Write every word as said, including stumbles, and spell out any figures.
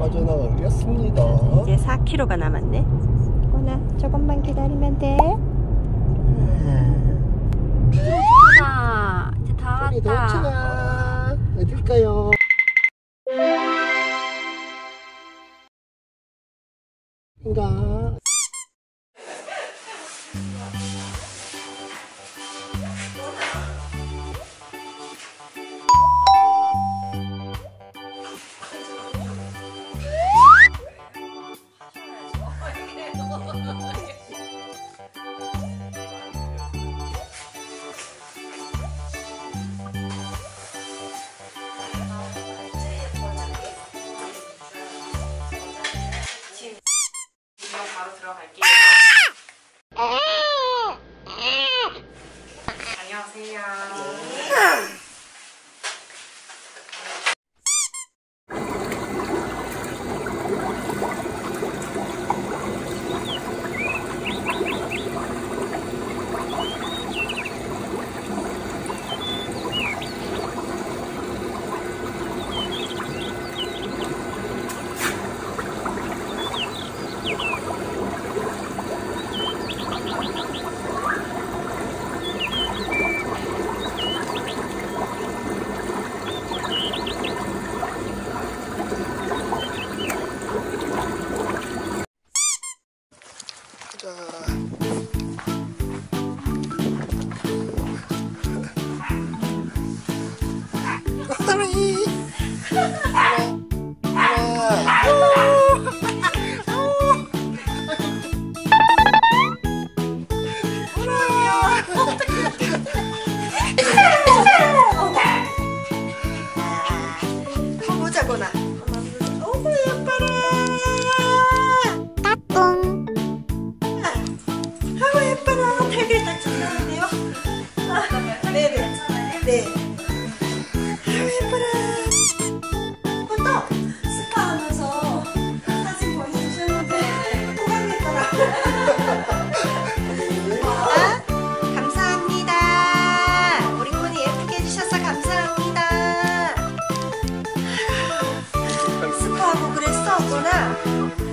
빠져나가겠습니다. 이제 사 킬로미터가 남았네. 꼬나, 조금만 기다리면 돼. 꼬나, 이제 다 왔다. 어딜까요? 인가. 나